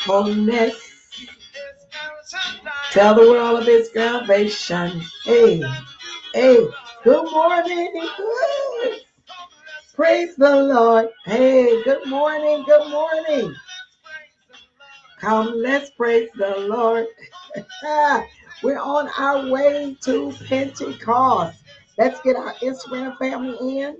holiness. Tell the world of his salvation. Hey, hey, good morning. Woo. Praise the Lord. Hey, good morning. Good morning. Come, let's praise the Lord. We're on our way to Pentecost. Let's get our Instagram family in.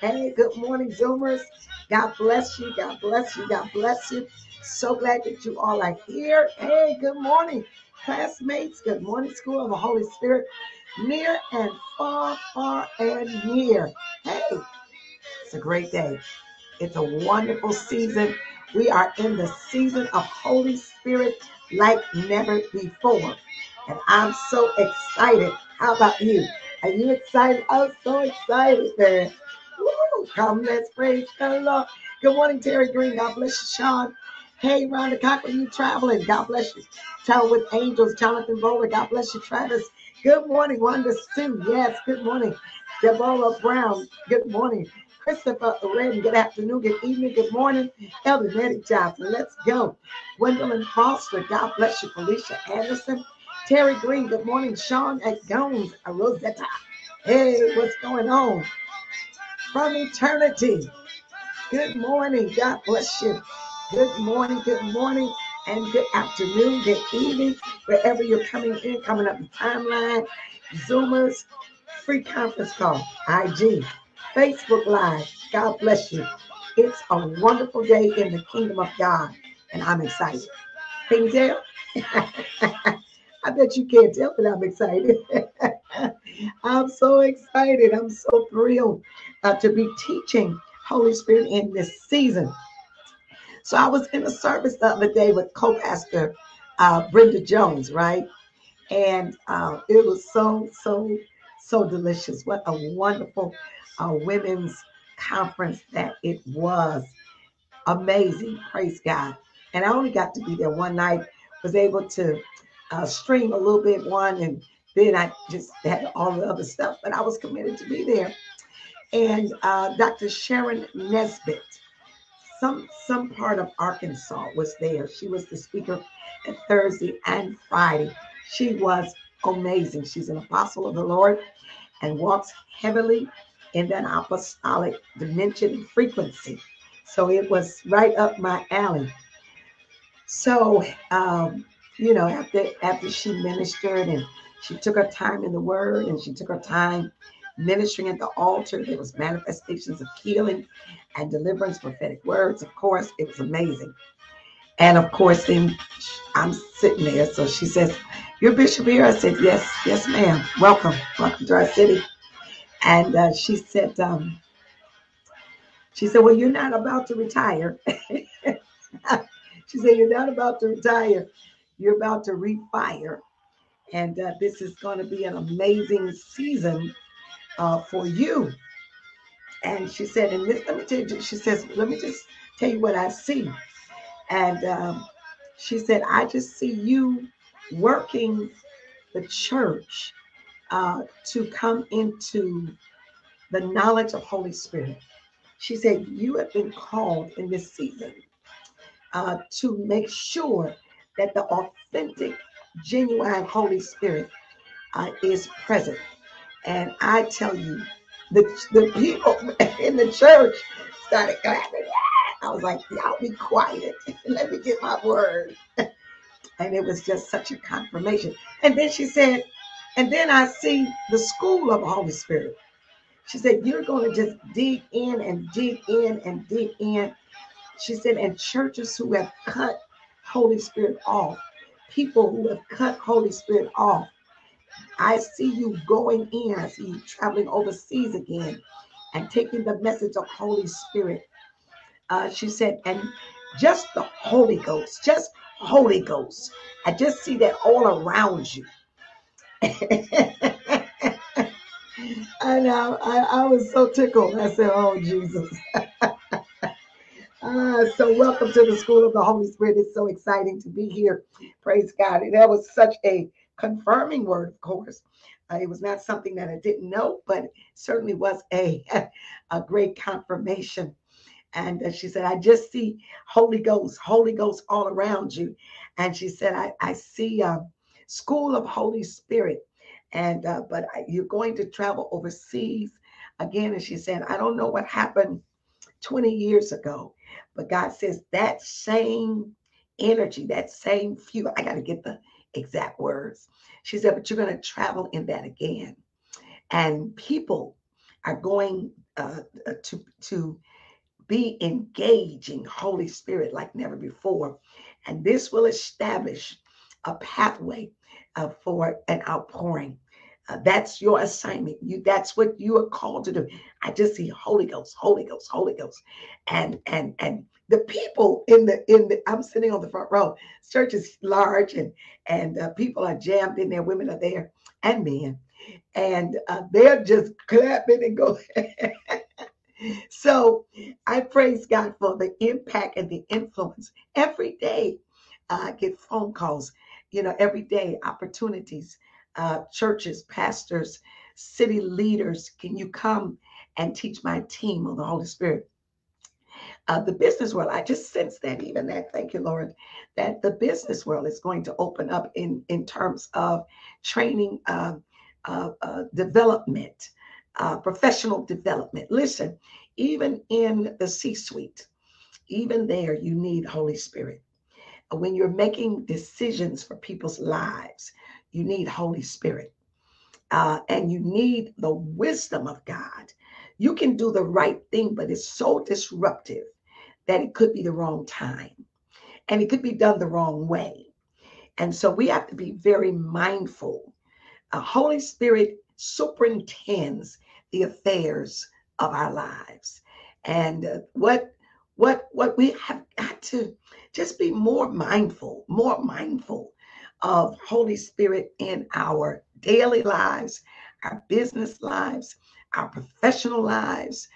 Hey, good morning, Zoomers. God bless you. God bless you. God bless you. So glad that you all are here. Hey, good morning, classmates. Good morning, School of the Holy Spirit. Near and far, far and near. Hey, it's a great day. It's a wonderful season. We are in the season of Holy Spirit like never before. And I'm so excited. How about you? Are you excited? I'm so excited, man. Woo, come, let's praise the Lord. Good morning, Terry Green. God bless you, Sean. Hey, Rhonda Cochran, you traveling. God bless you. Travel with Angels. Jonathan Bowler. God bless you, Travis. Good morning, Wanda Sue. Yes, good morning. Deborah Brown. Good morning. Christopher Redden, good afternoon, good evening, good morning. Elder Nettie Johnson, let's go. Gwendolyn Foster, God bless you. Felicia Anderson, Terry Green, good morning. Sean at Jones, Rosetta. Hey, what's going on? From eternity, good morning, God bless you. Good morning, and good afternoon, good evening, wherever you're coming in, coming up the timeline, Zoomers, free conference call, IG. Facebook Live, God bless you. It's a wonderful day in the kingdom of God, and I'm excited. Can you tell? I bet you can't tell that I'm excited. I'm so excited. I'm so thrilled to be teaching Holy Spirit in this season. So I was in a service the other day with co-pastor Brenda Jones, right? And it was so delicious. What a wonderful women's conference that it was. Amazing. Praise God. And I only got to be there one night, was able to stream a little bit one, and then I just had all the other stuff, but I was committed to be there. And Dr. Sharon Nesbitt, some part of Arkansas, was there. She was the speaker at Thursday and Friday. She was amazing. She's an apostle of the Lord and walks heavily in that apostolic dimension and frequency. So it was right up my alley. So, you know, after she ministered and she took her time in the word and she took her time ministering at the altar, there was manifestations of healing and deliverance, prophetic words. Of course, it was amazing. And of course, then I'm sitting there. So she says, "You're Bishop here?" I said, "Yes, yes, ma'am. Welcome. Welcome to our city." And she said, "Well, you're not about to retire." She said, "You're not about to retire. You're about to refire. And this is going to be an amazing season for you." And she said, "And this, let me tell you," she says, "let me just tell you what I see." And she said, "I just see you working the church to come into the knowledge of Holy Spirit." She said, "You have been called in this season to make sure that the authentic, genuine Holy Spirit is present." And I tell you, the people in the church started clapping. I was like, "Y'all be quiet. Let me get my word." And it was just such a confirmation. And then she said, "And then I see the school of the Holy Spirit." She said, "You're going to just dig in and dig in and dig in." She said, "And churches who have cut Holy Spirit off, people who have cut Holy Spirit off, I see you going in. I see you traveling overseas again and taking the message of Holy Spirit." She said, "And just the Holy Ghost, just Holy Ghost. I just see that all around you." And I was so tickled. I said, "Oh, Jesus." So welcome to the School of the Holy Spirit. It's so exciting to be here. Praise God. And that was such a confirming word, of course. It was not something that I didn't know, but certainly was a great confirmation. And she said, I just see Holy Ghost all around you. And she said, I see School of Holy Spirit. And but you're going to travel overseas again. And she said, I don't know what happened 20 years ago, but God says that same energy, that same fuel. I got to get the exact words. She said, but you're going to travel in that again. And people are going to be engaging Holy Spirit like never before. And this will establish a pathway for an outpouring. That's your assignment. That's what you are called to do. I just see Holy Ghost, Holy Ghost, Holy Ghost. And the people in the I'm sitting on the front row. Church is large and people are jammed in there. Women are there and men. And they're just clapping and going. So I praise God for the impact and the influence. Every day I get phone calls, every day, opportunities, churches, pastors, city leaders. Can you come and teach my team on the Holy Spirit? The business world, I just sense that thank you, Lord, that the business world is going to open up in terms of training, development, professional development. Listen, even in the C-suite, even there, you need Holy Spirit. When you're making decisions for people's lives, you need Holy Spirit. And you need the wisdom of God. You can do the right thing, but it's so disruptive that it could be the wrong time. And it could be done the wrong way. And so we have to be very mindful. Holy Spirit superintends the affairs of our lives, and what we have got to just be more mindful of Holy Spirit in our daily lives, our business lives, our professional lives,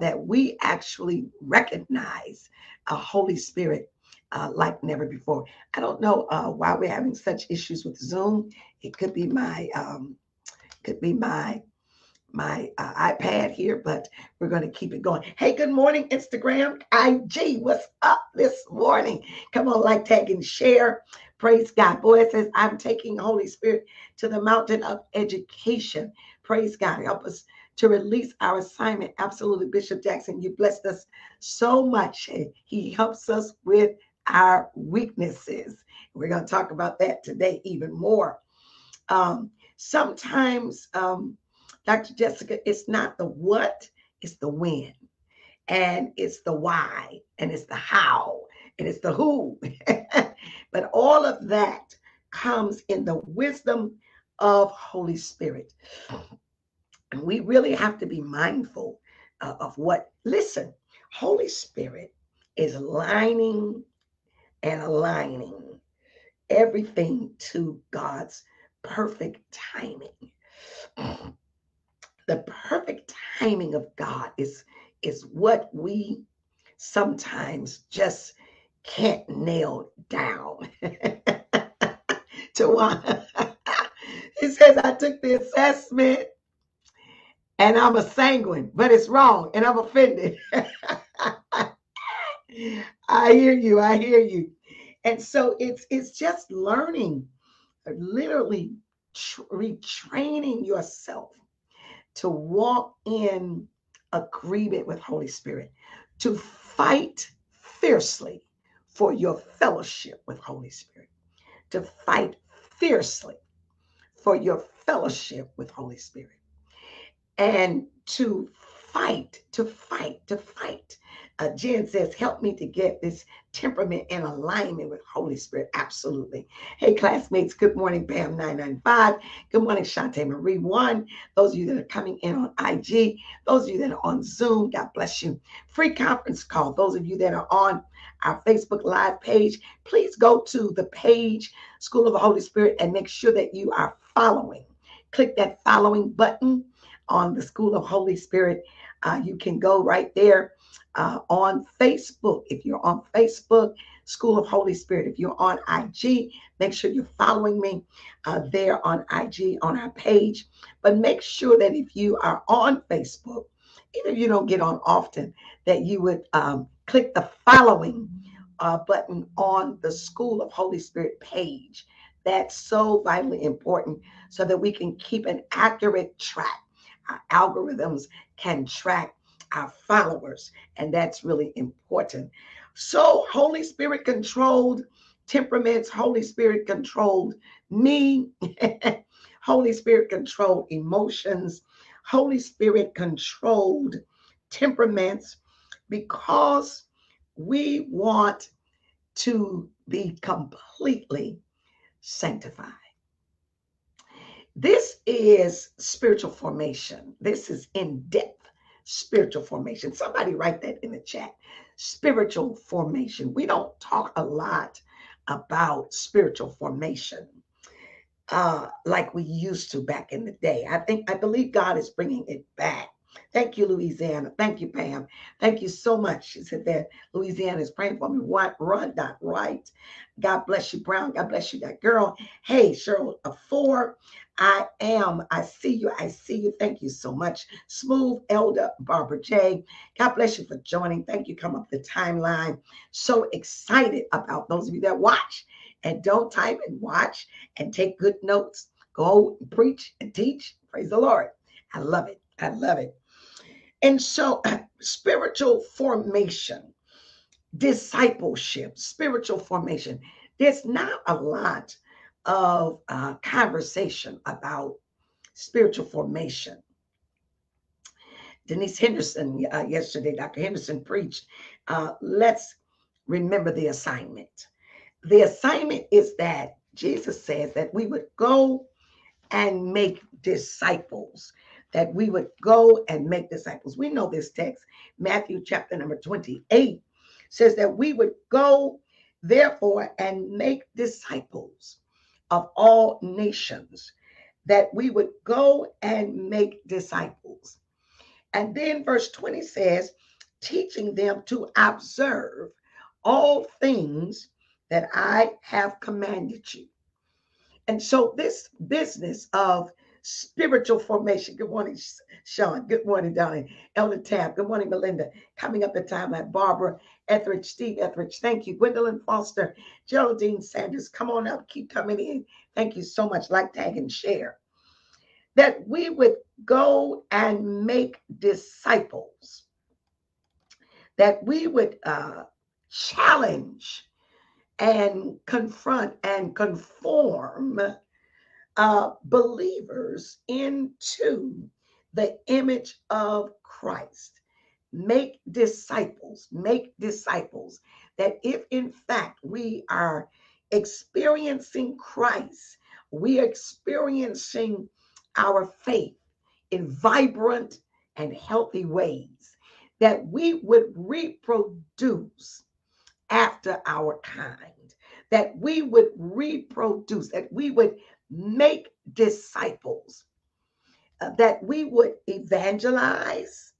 that we actually recognize a Holy Spirit like never before. I don't know why we're having such issues with Zoom. It could be my my iPad here, but we're going to keep it going. Hey, good morning, Instagram, IG. What's up this morning? Come on, like, tag, and share. Praise God. Boy, it says, I'm taking Holy Spirit to the mountain of education. Praise God. Help us to release our assignment. Absolutely, Bishop Jackson, you blessed us so much. He helps us with our weaknesses. We're going to talk about that today even more. Sometimes, Dr. Jessica, it's not the what, it's the when, and it's the why, and it's the how, and it's the who. But all of that comes in the wisdom of Holy Spirit. And we really have to be mindful of what, listen, Holy Spirit is lining and aligning everything to God's perfect timing. The perfect timing of God is what we sometimes just can't nail down. Tawana, he says, I took the assessment and I'm a sanguine, but it's wrong and I'm offended. I hear you. And so it's just learning, literally retraining yourself to walk in agreement with Holy Spirit, to fight fiercely for your fellowship with Holy Spirit, to fight fiercely for your fellowship with Holy Spirit, and to fight. Jen says, help me to get this temperament in alignment with Holy Spirit. Absolutely. Hey, classmates. Good morning, Pam 995. Good morning, Shantae Marie 1. Those of you that are coming in on IG, those of you that are on Zoom, God bless you. Free conference call. Those of you that are on our Facebook Live page, please go to the page, School of the Holy Spirit, and make sure that you are following. Click that following button on the School of Holy Spirit. You can go right there. On Facebook, if you're on Facebook, School of Holy Spirit. If you're on IG, make sure you're following me there on IG on our page. But make sure that if you are on Facebook, either you don't get on often, that you would click the following button on the School of Holy Spirit page. That's so vitally important so that we can keep an accurate track. Our algorithms can track our followers, and that's really important. So Holy Spirit controlled temperaments, Holy Spirit controlled me, Holy Spirit controlled emotions, Holy Spirit controlled temperaments, because we want to be completely sanctified. This is spiritual formation. This is in-depth spiritual formation. Somebody write that in the chat. Spiritual formation. We don't talk a lot about spiritual formation like we used to back in the day. I believe God is bringing it back. Thank you, Louisiana. Thank you, Pam. Thank you so much. She said that Louisiana is praying for me. What? Run, not right. God bless you, Brown. God bless you, that girl. Hey, Cheryl, Ford. I see you. I see you. Thank you so much. Smooth, Elder, Barbara J. God bless you for joining. Thank you. Come up the timeline. So excited about those of you that watch and don't type and watch and take good notes. Go and preach and teach. Praise the Lord. I love it. I love it. And so spiritual formation, discipleship, spiritual formation. There's not a lot of conversation about spiritual formation. Denise Henderson, yesterday, Dr. Henderson preached, let's remember the assignment. The assignment is that Jesus says that we would go and make disciples. That we would go and make disciples. We know this text, Matthew chapter number 28, says that we would go, therefore, and make disciples of all nations. That we would go and make disciples. And then verse 20 says, teaching them to observe all things that I have commanded you. And so this business of spiritual formation. Good morning, Sean. Good morning, Donnie. Elder Tab. Good morning, Melinda. Coming up the timeline, Barbara Etheridge, Steve Etheridge. Thank you. Gwendolyn Foster, Geraldine Sanders. Come on up. Keep coming in. Thank you so much. Like, tag, and share. That we would go and make disciples. That we would challenge and confront and conform believers into the image of Christ. Make disciples, make disciples. That if in fact we are experiencing Christ, we are experiencing our faith in vibrant and healthy ways, that we would reproduce after our kind, that we would reproduce, that we would make disciples, that we would evangelize.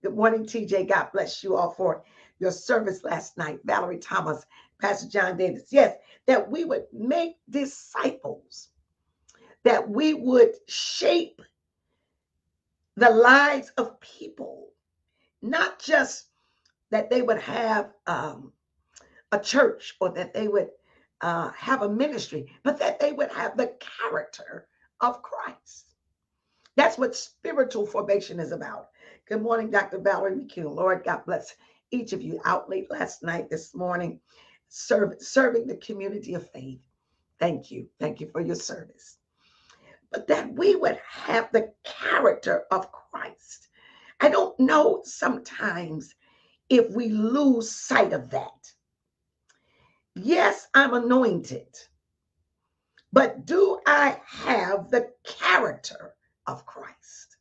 Good morning, TJ. God bless you all for your service last night. Valerie Thomas, Pastor John Davis. Yes, that we would make disciples, that we would shape the lives of people, not just that they would have a church or that they would have a ministry, but that they would have the character of Christ. That's what spiritual formation is about. Good morning, Dr. Valerie McCune. Lord, God bless each of you out late last night, this morning, serving the community of faith. Thank you. Thank you for your service. But that we would have the character of Christ. I don't know sometimes if we lose sight of that. Yes, I'm anointed, but do I have the character of Christ?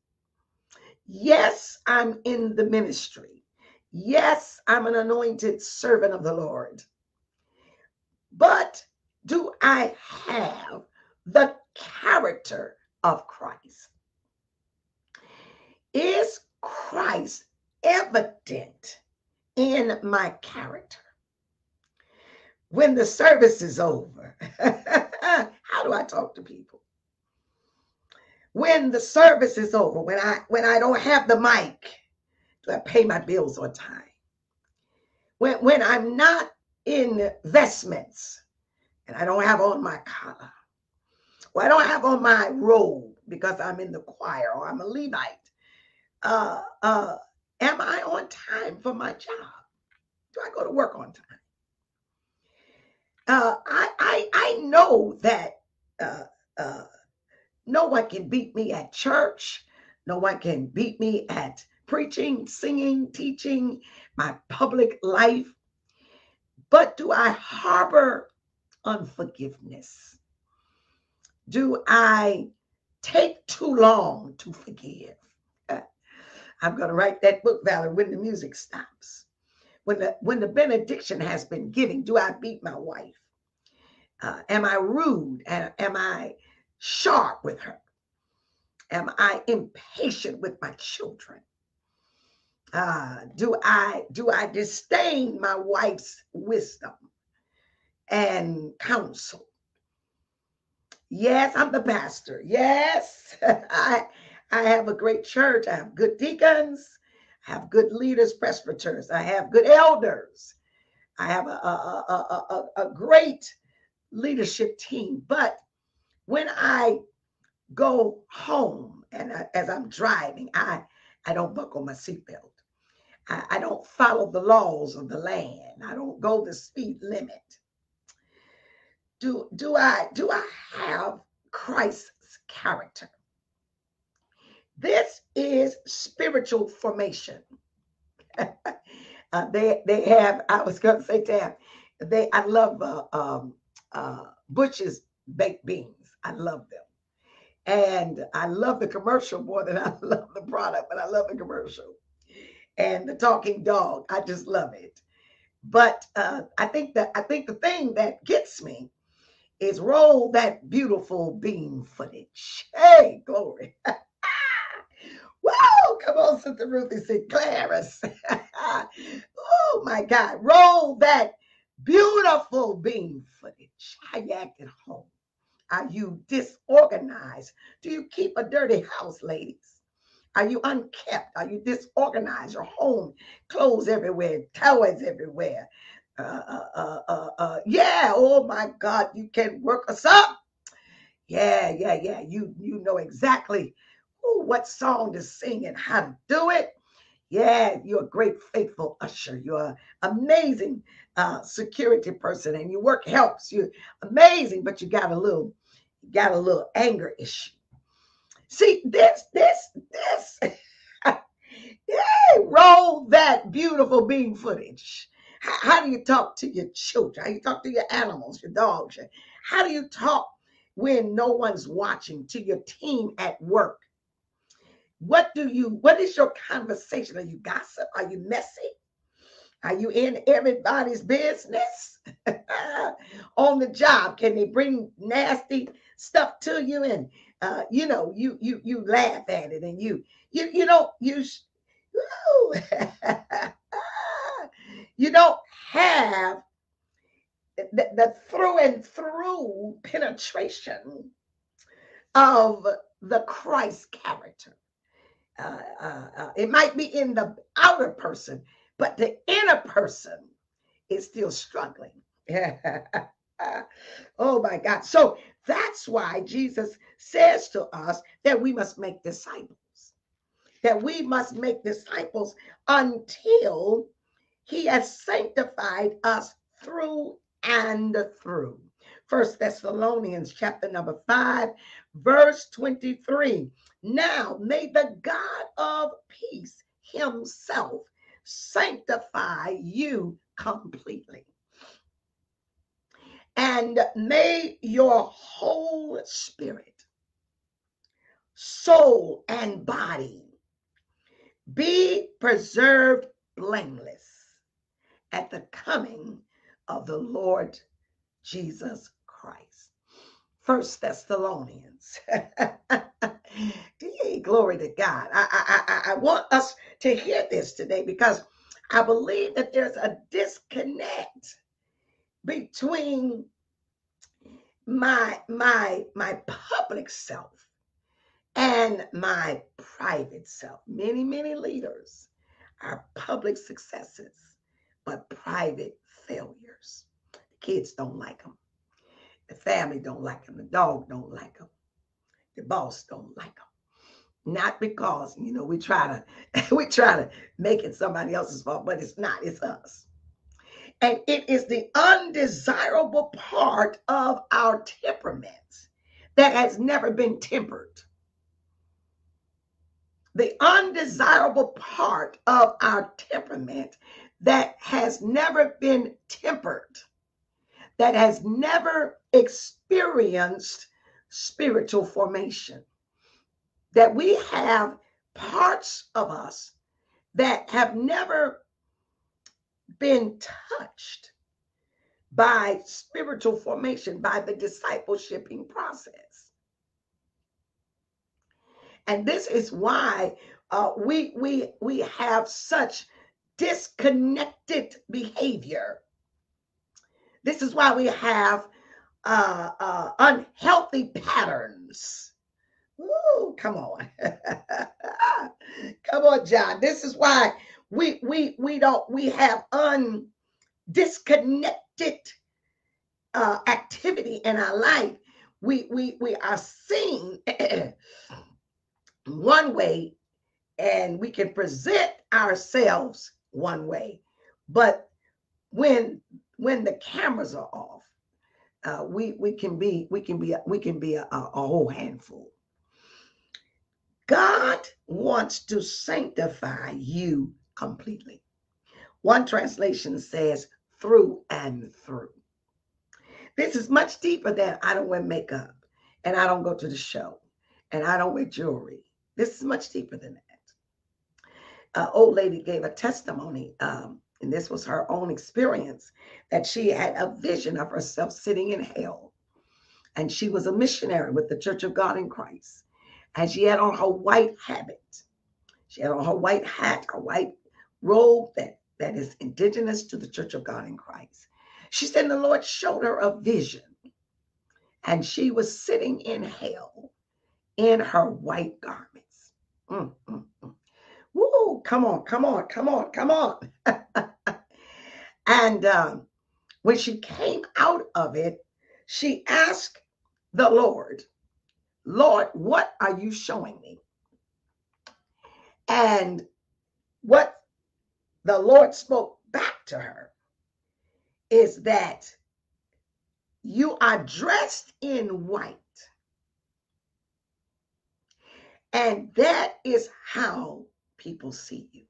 Yes, I'm in the ministry. Yes, I'm an anointed servant of the Lord, but do I have the character of Christ? Is Christ evident in my character? When the service is over, how do I talk to people? When the service is over, when I don't have the mic, Do I pay my bills on time? When I'm not in vestments and I don't have on my collar, or I don't have on my robe because I'm in the choir or I'm a Levite, am I on time for my job? Do I go to work on time? I know that no one can beat me at church. No one can beat me at preaching, singing, teaching, my public life. But do I harbor unforgiveness? Do I take too long to forgive? I'm going to write that book, Valerie, When the Music Stops. When the benediction has been given, do I beat my wife? Am I rude? Am I sharp with her? Am I impatient with my children? Do I disdain my wife's wisdom and counsel? Yes, I'm the pastor. Yes, I have a great church. I have good deacons. I have good leaders, presbyters. I have good elders. I have a great leadership team. But when I go home and as I'm driving, I don't buckle my seatbelt. I don't follow the laws of the land. I don't go the speed limit. Do I have Christ's character? This is spiritual formation. I love Butch's baked beans. I love them. And I love the commercial more than I love the product, but I love the commercial. And the talking dog, I just love it. But I think the thing that gets me is roll that beautiful bean footage. Hey, glory. Whoa, come on, Sister Ruthie St. Claris. Oh my God, roll that beautiful bean footage. How you act at home? Are you disorganized? Do you keep a dirty house, ladies? Are you unkept? Are you disorganized? Your home, clothes everywhere, towels everywhere. Yeah, oh my God, you can work us up. Yeah. You know exactly what song to sing and how to do it. Yeah, you're a great faithful usher. You're an amazing security person, and your work helps. You're amazing, but you got a little anger issue. See, this. Yay, roll that beautiful bean footage. How do you talk to your children? How do you talk to your animals, your dogs? How do you talk when no one's watching, to your team at work? What is your conversation? Are you gossip? Are you messy? Are you in everybody's business? On the job, can they bring nasty stuff to you? And you laugh at it, and you don't have the through and through penetration of the Christ character. It might be in the outer person, but the inner person is still struggling. Oh my God. So that's why Jesus says to us that we must make disciples, until he has sanctified us through and through. First Thessalonians chapter number 5, verse 23. Now may the God of peace himself sanctify you completely. And may your whole spirit, soul, and body be preserved blameless at the coming of the Lord Jesus Christ. First Thessalonians. Glory to God. I want us to hear this today, because I believe that there's a disconnect between my public self and my private self. Many leaders our public successes, but private failures. The kids don't like them. The family don't like them. The dog don't like them. The boss don't like them. Not because, you know, we try to make it somebody else's fault, but it's not, it's us. And it is the undesirable part of our temperament that has never been tempered. The undesirable part of our temperament that has never been tempered, that has never experienced spiritual formation. That we have parts of us that have never been touched by spiritual formation, by the discipleshiping process. And this is why we have such disconnected behavior. This is why we have unhealthy patterns. Woo, come on. Come on, John. This is why we have disconnected activity in our life. We are seen one way, and we can present ourselves one way, but when the cameras are off, we can be a whole handful. God wants to sanctify you completely. One translation says through and through. This is much deeper than I don't wear makeup and I don't go to the show and I don't wear jewelry. This is much deeper than that. Old lady gave a testimony, and this was her own experience, that she had a vision of herself sitting in hell. And she was a missionary with the Church of God in Christ. And she had on her white habit. She had on her white hat, her white robe that is indigenous to the Church of God in Christ. She said the Lord showed her a vision. And she was sitting in hell in her white garments. Woo, come on. And when she came out of it, she asked the Lord, Lord, what are you showing me? And what the Lord spoke back to her is that you are dressed in white. And that is how people see you.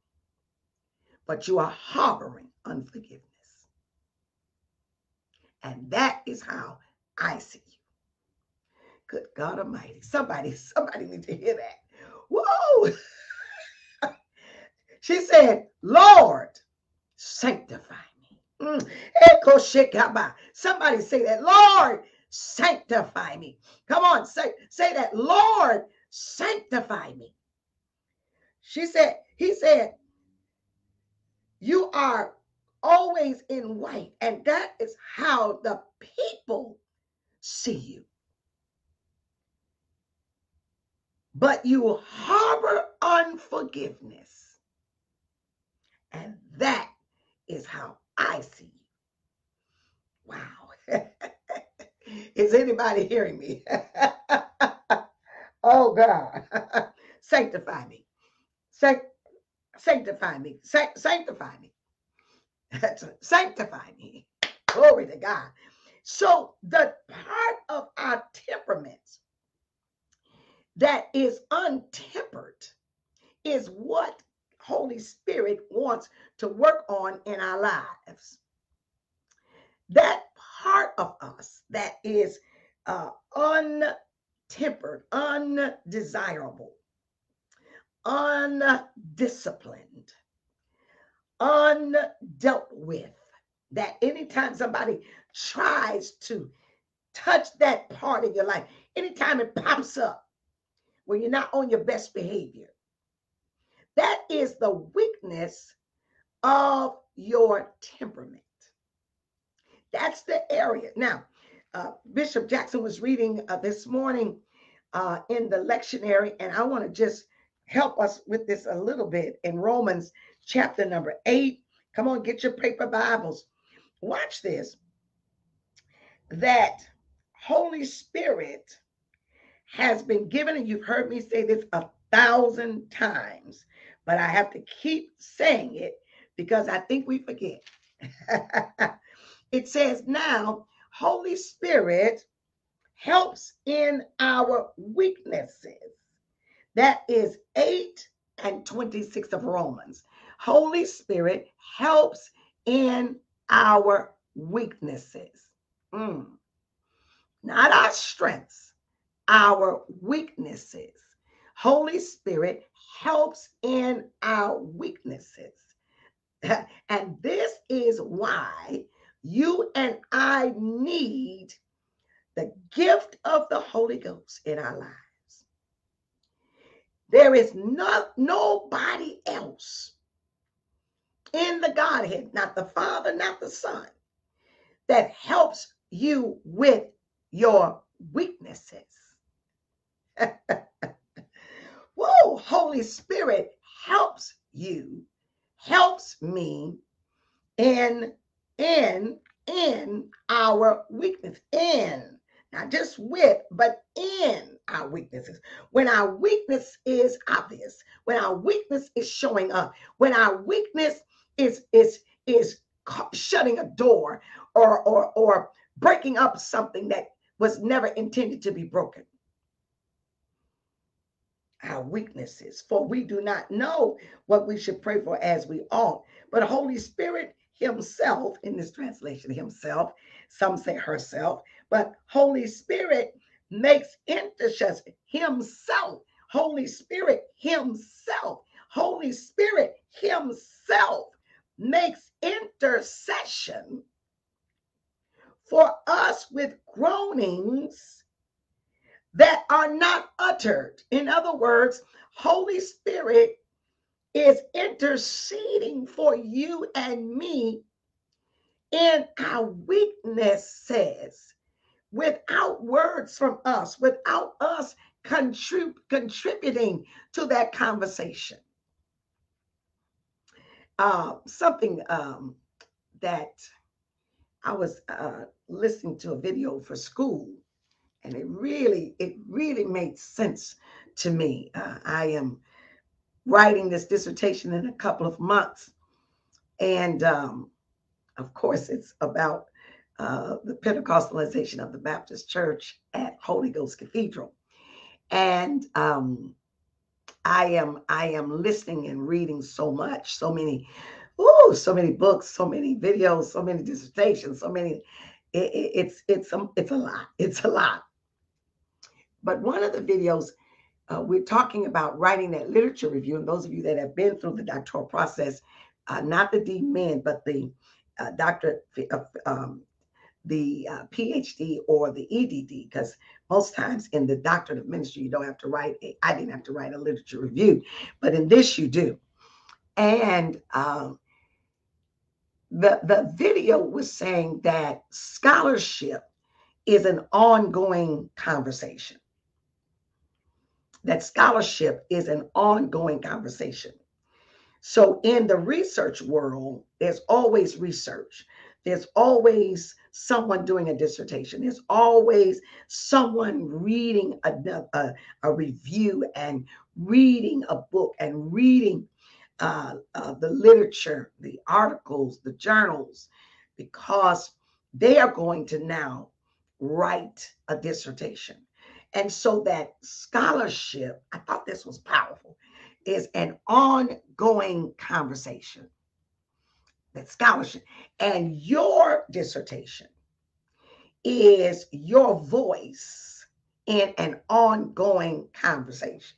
But you are harboring unforgiveness. And that is how I see you. Good God Almighty. Somebody need to hear that. Woo! She said, Lord, sanctify me. Somebody say that. Lord, sanctify me. Come on, say that. Lord, sanctify me. She said, he said, you are always in white, and that is how the people see you. But you harbor unforgiveness. And that is how I see you. Wow. Is anybody hearing me? Oh, God. Sanctify me. Sanctify me. Sanctify me. Sanctify me. Glory to God. So the part of our temperaments that is untempered is what Holy Spirit wants to work on in our lives. That part of us that is untempered, undesirable, undisciplined, undealt with, that anytime somebody tries to touch that part of your life, anytime it pops up, when you're not on your best behavior. That is the weakness of your temperament. That's the area. Now, Bishop Jackson was reading this morning in the lectionary, and I want to just help us with this a little bit in Romans chapter number 8. Come on, get your paper Bibles. Watch this. That Holy Spirit has been given, and you've heard me say this 1,000 times, but I have to keep saying it because I think we forget. It says now, Holy Spirit helps in our weaknesses. That is 8 and 26 of Romans. Holy Spirit helps in our weaknesses. Not our strengths, our weaknesses. Holy Spirit helps in our weaknesses. And this is why you and I need the gift of the Holy Ghost in our lives. There is nobody else in the Godhead, not the Father, not the Son, that helps you with your weaknesses. Whoa, Holy Spirit helps you, helps me in our weakness, in, not just with, but in our weaknesses. When our weakness is obvious, when our weakness is showing up, when our weakness is shutting a door or breaking up something that was never intended to be broken. Our weaknesses, for we do not know what we should pray for as we ought. But Holy Spirit himself, in this translation, himself, some say herself, but Holy Spirit makes intercession, himself, Holy Spirit himself, Holy Spirit himself makes intercession for us with groanings that are not uttered. In other words, Holy Spirit is interceding for you and me in our weaknesses, without words from us, without us contributing to that conversation. Something that I was listening to a video for school, and it really made sense to me. I am writing this dissertation in a couple of months. And of course, it's about the Pentecostalization of the Baptist Church at Holy Ghost Cathedral. And I am listening and reading so much, so many books, so many videos, so many dissertations, so many, it's a lot. But one of the videos, we're talking about writing that literature review. And those of you that have been through the doctoral process, not the DMin, but the doctorate, the PhD or the EDD, because most times in the doctorate of ministry, you don't have to write I didn't have to write a literature review, but in this you do. And the video was saying that scholarship is an ongoing conversation. That scholarship is an ongoing conversation. So in the research world, there's always research. There's always someone doing a dissertation. There's always someone reading a review and reading a book and reading the literature, the articles, the journals, because they are going to now write a dissertation. And so that scholarship, I thought this was powerful, is an ongoing conversation. That scholarship and your dissertation is your voice in an ongoing conversation.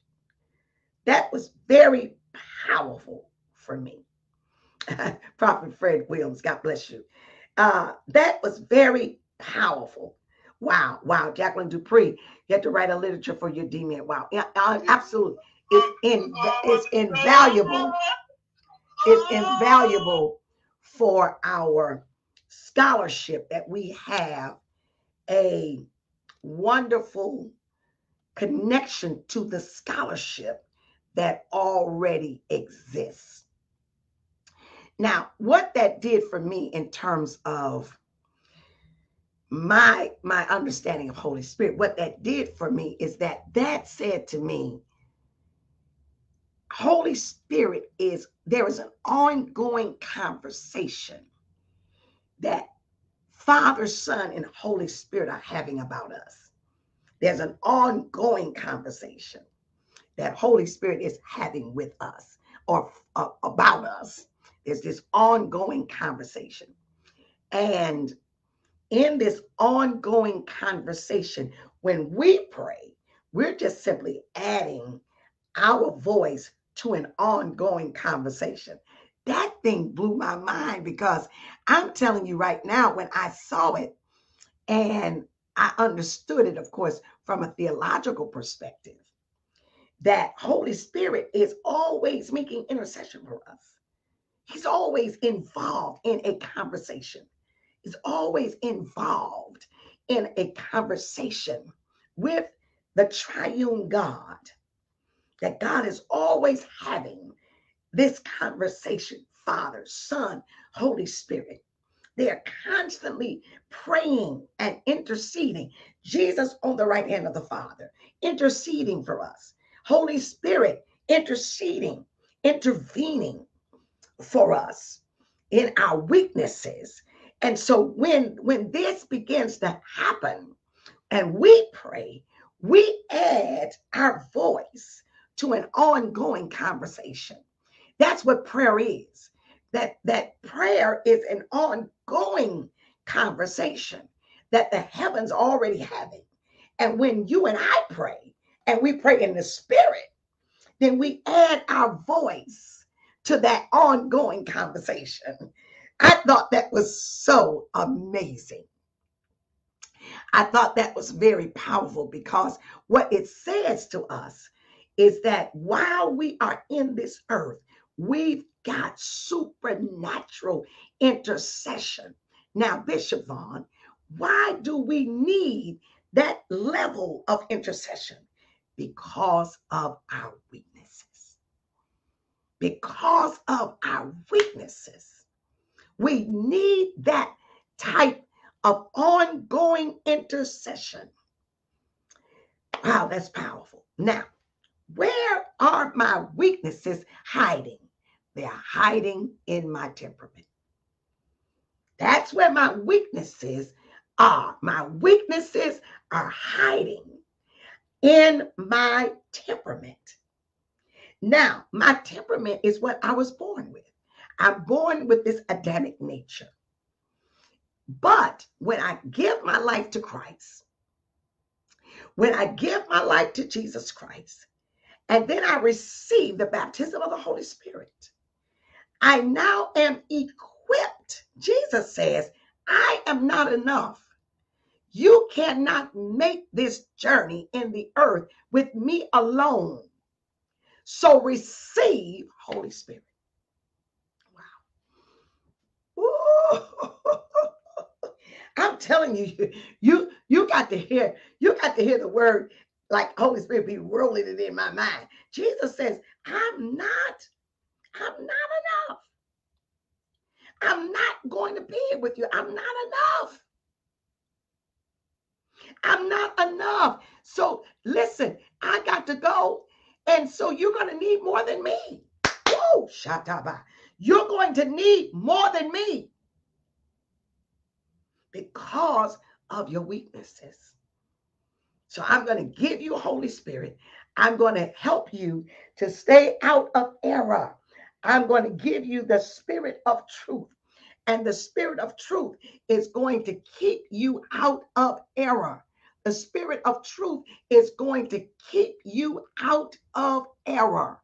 That was very powerful for me. Prophet Fred Williams, God bless you. That was very powerful. Wow, Jacqueline Dupree, you have to write a literature for your DMin. Wow, yeah, absolutely. It's invaluable. It's invaluable for our scholarship that we have a wonderful connection to the scholarship that already exists. Now, what that did for me in terms of my understanding of Holy Spirit, what that did for me is that said to me, Holy Spirit there is an ongoing conversation that Father, Son, and Holy Spirit are having about us. There's an ongoing conversation that Holy Spirit is having with us or about us. There's this ongoing conversation. And in this ongoing conversation, when we pray, we're just simply adding our voice to an ongoing conversation. That thing blew my mind, because I'm telling you right now, when I saw it and I understood it, of course, from a theological perspective, that Holy Spirit is always making intercession for us. He's always involved in a conversation. He's always involved in a conversation with the triune God, that God is always having this conversation. Father, Son, Holy Spirit, they're constantly praying and interceding. Jesus on the right hand of the Father, interceding for us. Holy Spirit interceding, intervening for us in our weaknesses. And so when this begins to happen and we pray, we add our voice to an ongoing conversation. That's what prayer is. That prayer is an ongoing conversation that the heavens are already having. And when you and I pray, and we pray in the Spirit, then we add our voice to that ongoing conversation. I thought that was so amazing. I thought that was very powerful, because what it says to us is that while we are in this earth, we've got supernatural intercession. Now, Bishop Vaughn, why do we need that level of intercession? Because of our weaknesses. Because of our weaknesses, we need that type of ongoing intercession. Wow, that's powerful. Now, where are my weaknesses hiding? They're hiding in my temperament. That's where my weaknesses are. My weaknesses are hiding in my temperament. Now, my temperament is what I was born with. I'm born with this Adamic nature. But when I give my life to Christ, when I give my life to Jesus Christ, and then I receive the baptism of the Holy Spirit, I now am equipped. Jesus says, I am not enough. You cannot make this journey in the earth with me alone. So receive Holy Spirit. Wow. Ooh. I'm telling you, you got to hear the word, like Holy Spirit be rolling it in my mind. Jesus says, I'm not enough. I'm not going to be here with you. I'm not enough. I'm not enough. So listen, I got to go. And so you're going to need more than me. Woo, shataba. You're going to need more than me because of your weaknesses. So I'm going to give you Holy Spirit. I'm going to help you to stay out of error. I'm going to give you the Spirit of truth. And the Spirit of truth is going to keep you out of error. The Spirit of truth is going to keep you out of error.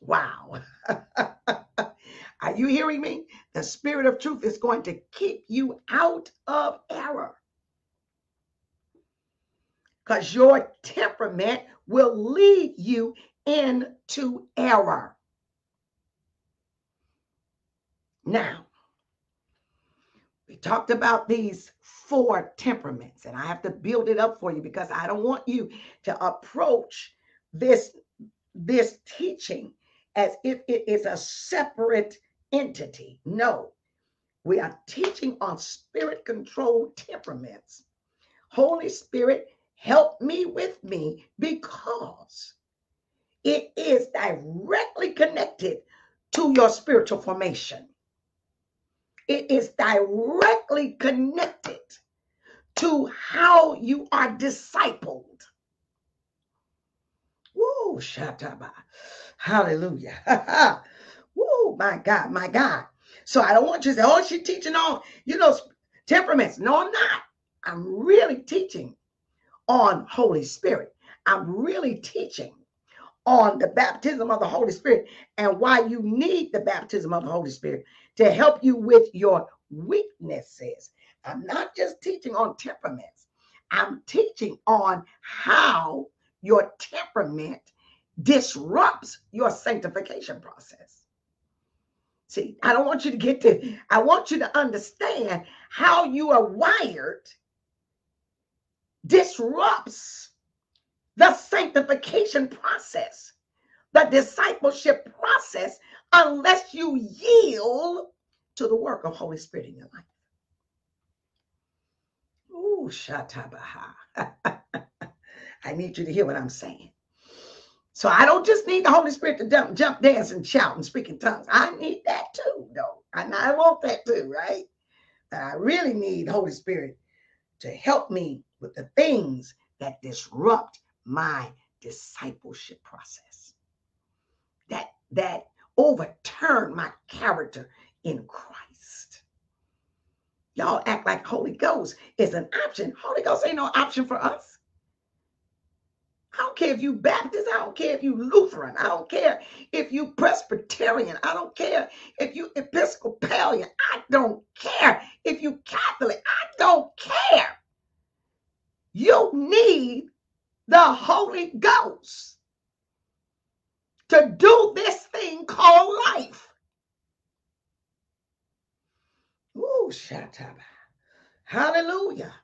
Wow. Are you hearing me? The Spirit of truth is going to keep you out of error. Because your temperament will lead you into error. Now, we talked about these four temperaments, and I have to build it up for you because I don't want you to approach this teaching as if it is a separate entity. No, we are teaching on spirit-controlled temperaments. Holy Spirit, help me with me, because it is directly connected to your spiritual formation. It is directly connected to how you are discipled. Woo, Shataba. Hallelujah. Woo, my God, my God. So I don't want you to say, oh, she's teaching on, you know, temperaments. No, I'm not. I'm really teaching on Holy Spirit. I'm really teaching on the baptism of the Holy Spirit and why you need the baptism of the Holy Spirit to help you with your weaknesses. I'm not just teaching on temperaments. I'm teaching on how your temperament disrupts your sanctification process. See, I don't want you to get to, I want you to understand how you are wired disrupts the sanctification process, the discipleship process, unless you yield to the work of Holy Spirit in your life. Ooh, Shatabaha. I need you to hear what I'm saying. So I don't just need the Holy Spirit to jump, dance, and shout and speak in tongues. I need that too, though. And I want that too, right? But I really need Holy Spirit to help me with the things that disrupt my discipleship process, that overturn my character in Christ. Y'all act like Holy Ghost is an option. Holy Ghost ain't no option for us. I don't care if you Baptist. I don't care if you Lutheran. I don't care if you Presbyterian. I don't care if you Episcopalian. I don't care if you Catholic. I don't care. You need the Holy Ghost to do this thing called life. Ooh, Shataba. Hallelujah.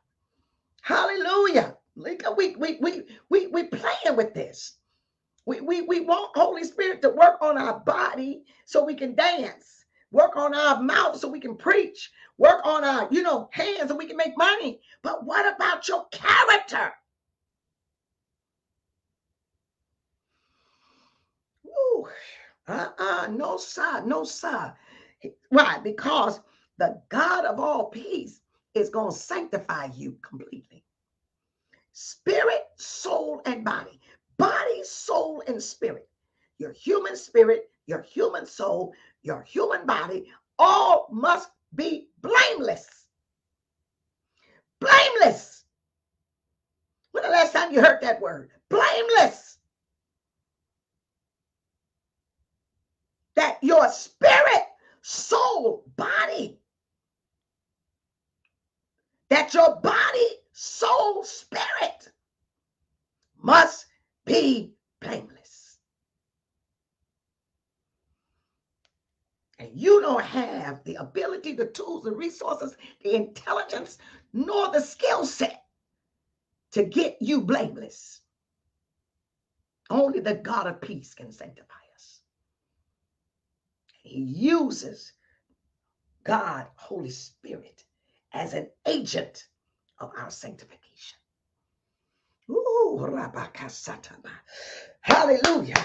Hallelujah. We playing with this. We want Holy Spirit to work on our body so we can dance, work on our mouth so we can preach, work on our, you know, hands so we can make money. But what about your character? Woo. No, sir. No, sir. Why? Because the God of all peace is going to sanctify you completely. Spirit, soul, and body. Body, soul, and spirit. Your human spirit, your human soul, your human body, all must be blameless. Blameless. When the last time you heard that word? Blameless. That your spirit, soul, body, that your body, soul, spirit must be blameless. And you don't have the ability, the tools, the resources, the intelligence, nor the skill set to get you blameless. Only the God of peace can sanctify us. He uses God, Holy Spirit, as an agent of our sanctification. Ooh, Rabakasatana. Hallelujah.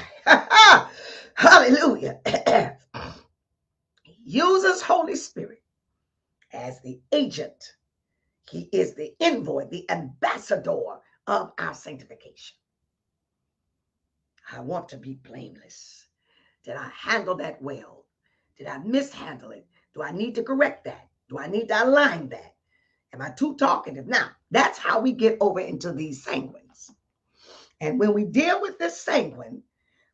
Hallelujah. He uses Holy Spirit as the agent. He is the envoy, the ambassador of our sanctification. I want to be blameless. Did I handle that well? Did I mishandle it? Do I need to correct that? Do I need to align that? Am I too talkative? Now, that's how we get over into these sanguines. And when we deal with this sanguine,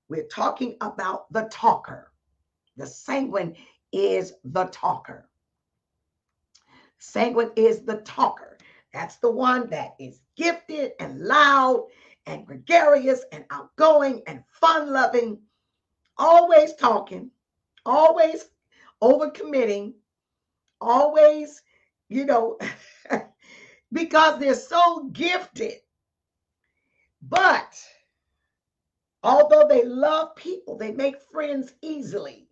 we're talking about the talker. The sanguine is the talker. Sanguine is the talker. That's the one that is gifted and loud and gregarious and outgoing and fun-loving, always talking, always overcommitting, always, you know, because they're so gifted. But although they love people, they make friends easily.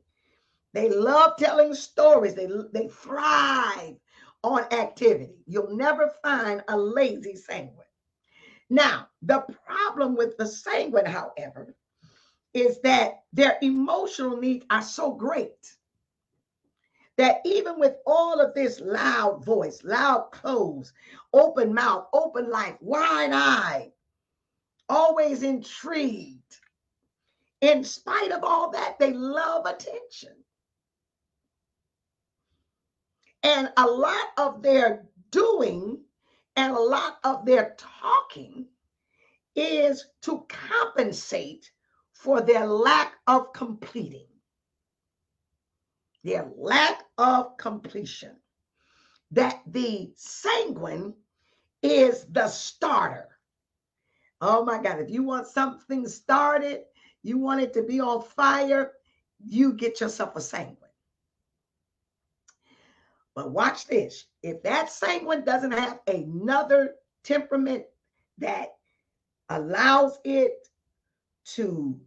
They love telling stories. They thrive on activity. You'll never find a lazy sanguine. Now, the problem with the sanguine, however, is that their emotional needs are so great that even with all of this loud voice, loud clothes, open mouth, open life, wide eye, always intrigued, in spite of all that, they love attention. And a lot of their doing and a lot of their talking is to compensate for their lack of completing. Their lack of completion. That the sanguine is the starter. Oh my God, if you want something started, you want it to be on fire, you get yourself a sanguine. But watch this. If that sanguine doesn't have another temperament that allows it to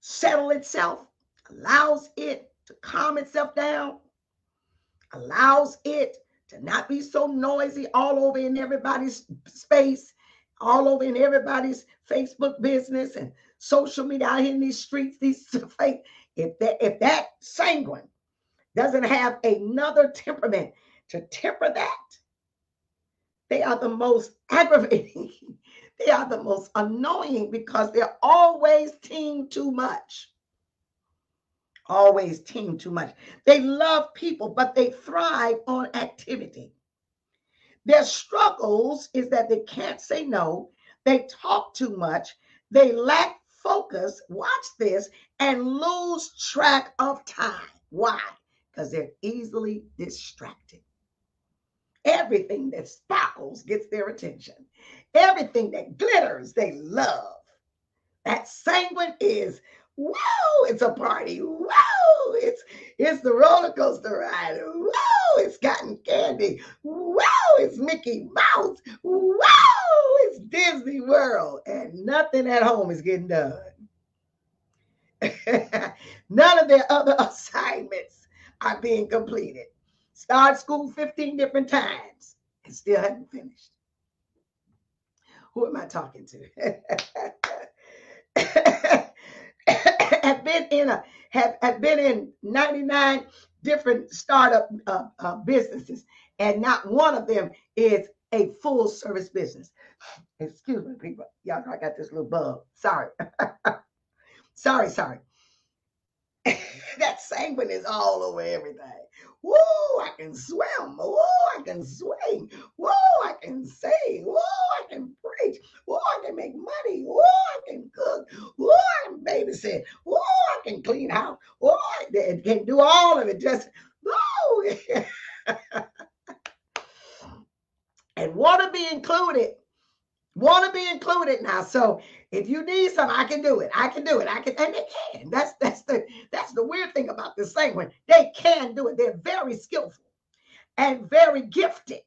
settle itself, allows it to calm itself down, allows it to not be so noisy all over in everybody's space, all over in everybody's Facebook business and social media out here in these streets, these fake, if that sanguine doesn't have another temperament to temper that, they are the most aggravating. They are the most annoying because they're always team too much. Always team too much. They love people, but they thrive on activity. Their struggles is that they can't say no. They talk too much. They lack focus. Watch this, and lose track of time. Why? Because they're easily distracted. Everything that sparkles gets their attention. Everything that glitters, they love. That sanguine is, whoa, it's a party. Whoa, it's the roller coaster ride. Whoa, it's cotton candy. Whoa, it's Mickey Mouse. Whoa, it's Disney World. And nothing at home is getting done. None of their other assignments are being completed. Start school 15 different times and still haven't finished. Who am I talking to? Have been in 99 different startup businesses, and not one of them is a full service business. Excuse me, people. Y'all know I got this little bug. Sorry. Sorry. That sanguine is all over everything. Woo, I can swim. Woo, I can swing. Woo, I can sing. Woo, I can preach. Woo, I can make money. Woo, I can cook. Woo, I can babysit. Woo, I can clean house. Woo, I can do all of it. Just, woo. And want to be included. Want to be included now. So if you need something, I can do it. I can, and they can. That's the weird thing about this sanguine. They can do it. They're very skillful and very gifted.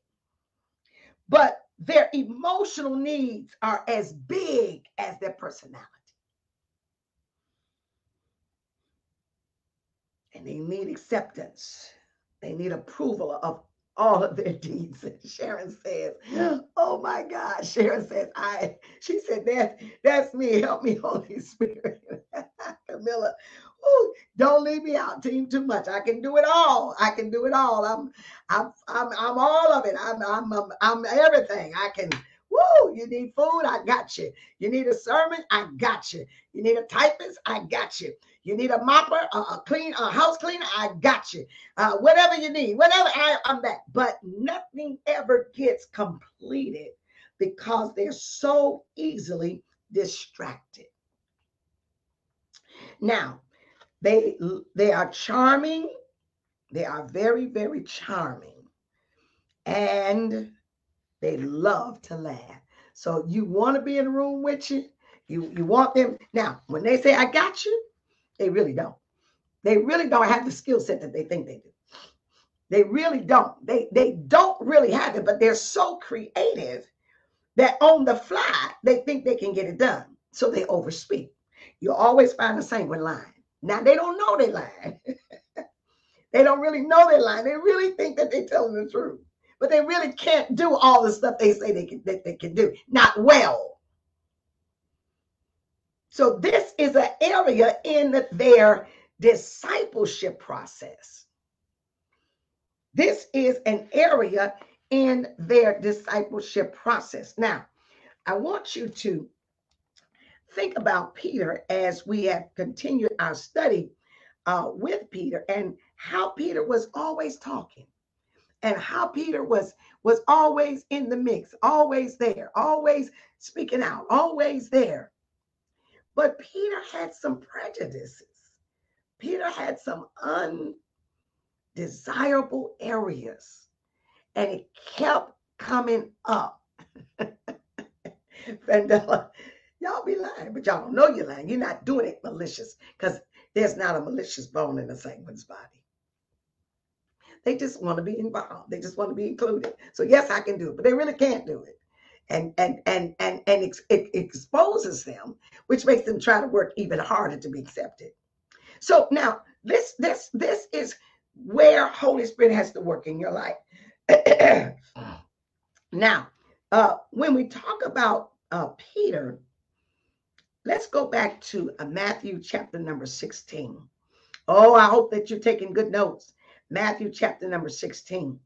But their emotional needs are as big as their personality. And they need acceptance. They need approval of all of their deeds. Sharon says, oh my God, Sharon says, she said, that's me, help me, Holy Spirit. Camilla, ooh, don't leave me out, team too much. I can do it all. I'm all of it. I'm everything. I can, woo, you need food, I got you. You need a sermon, I got you. You need a typist, I got you. You need a mopper, a house cleaner, I got you. Whatever you need, whatever, I'm that. But nothing ever gets completed because they're so easily distracted. Now, they are charming. They are very, very charming. And they love to laugh. So you want to be in a room with you. You want them. Now, when they say, I got you, they really don't. They really don't have the skill set that they think they do. They really don't. They don't really have it, but they're so creative that on the fly, they think they can get it done. So they overspeak. You'll always find the sanguine lying. Now, they don't know they're lying. They don't really know they're lying. They really think that they're telling the truth, but they really can't do all the stuff they say they can, that they can do. Not well. So this is an area in their discipleship process. This is an area in their discipleship process. Now, I want you to think about Peter as we have continued our study with Peter, and how Peter was always talking, and how Peter was always in the mix, always there, always speaking out, always there. But Peter had some prejudices. Peter had some undesirable areas, and it kept coming up. Vandella, y'all be lying, but y'all don't know you're lying. You're not doing it malicious, because there's not a malicious bone in a saint's body. They just want to be involved. They just want to be included. So yes, I can do it, but they really can't do it. And it exposes them, which makes them try to work even harder to be accepted. So now this is where Holy Spirit has to work in your life. Now, when we talk about Peter, let's go back to Matthew chapter number 16. Oh, I hope that you're taking good notes. Matthew chapter number 16.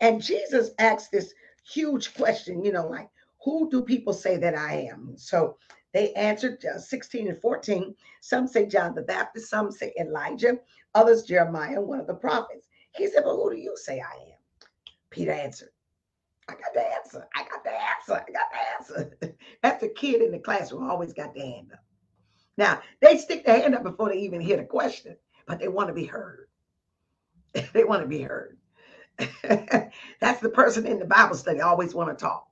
And Jesus asked this huge question, you know, like, who do people say that I am? So they answered 16 and 14. Some say John the Baptist, some say Elijah, others Jeremiah, one of the prophets. He said, well, who do you say I am? Peter answered, I got the answer. I got the answer. I got the answer. That's the kid in the classroom always got the hand up. Now, they stick their hand up before they even hear the question, but they want to be heard. They want to be heard. That's the person in the Bible study, always want to talk.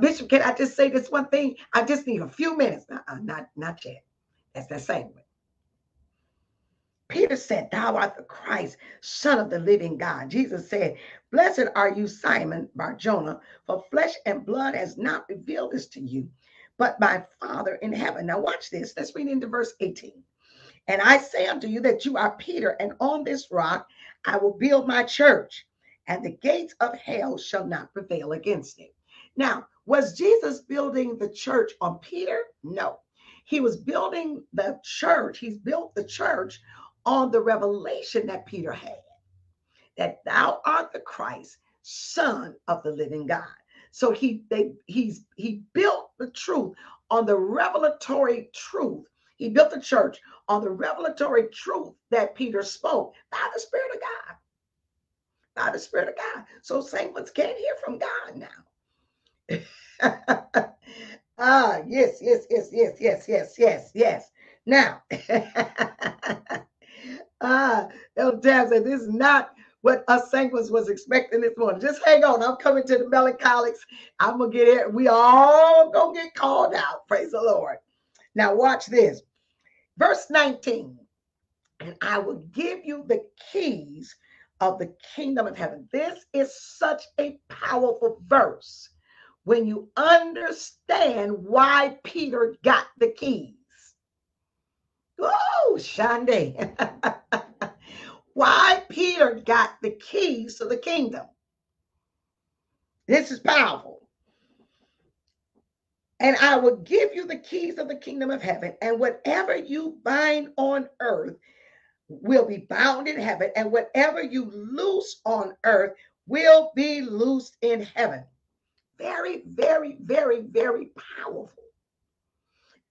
Bishop, can I just say this one thing? I just need a few minutes. Not yet. That's that same way. Peter said, thou art the Christ, Son of the living God. Jesus said, blessed are you, Simon Bar-Jonah, for flesh and blood has not revealed this to you, but my Father in heaven. Now watch this. Let's read into verse 18. And I say unto you that you are Peter, and on this rock I will build my church, and the gates of hell shall not prevail against it. Now, was Jesus building the church on Peter? No. He was building the church. He's built the church on the revelation that Peter had, that thou art the Christ, Son of the living God. So he built the truth on the revelatory truth. He built the church on the revelatory truth that Peter spoke by the Spirit of God. By the Spirit of God. So saints can't hear from God now. Ah, yes. Now, El Dab said, this is not what us sanguines was expecting this morning. Just hang on. I'm coming to the melancholics. I'm going to get here. We all going to get called out. Praise the Lord. Now watch this. Verse 19. And I will give you the keys of the kingdom of heaven. This is such a powerful verse when you understand why Peter got the keys. Oh, Shande. Why Peter got the keys to the kingdom. This is powerful. And I will give you the keys of the kingdom of heaven, and whatever you bind on earth will be bound in heaven, and whatever you loose on earth will be loosed in heaven. Very, very, very, very powerful.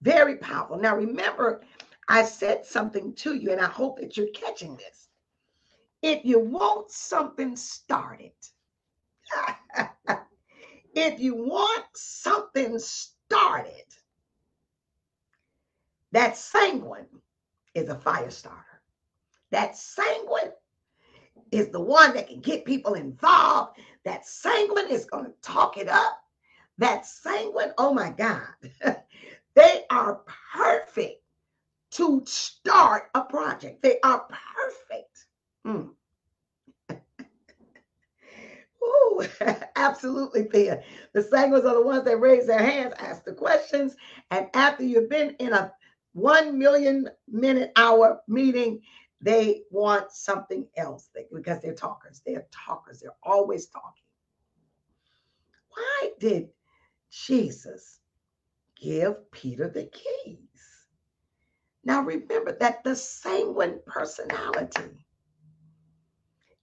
Very powerful. Now remember, I said something to you, and I hope that you're catching this. If you want something started, if you want something started, that sanguine is a fire starter. That sanguine is the one that can get people involved. That sanguine is going to talk it up. That sanguine, oh my God, they are perfect to start a project. They are perfect. Ooh, absolutely, Thea. The sanguines are the ones that raise their hands, ask the questions, and after you've been in a 1 million minute hour meeting, They want something else because they're talkers. They're talkers. They're always talking. Why did Jesus give Peter the keys? Now remember that the sanguine personality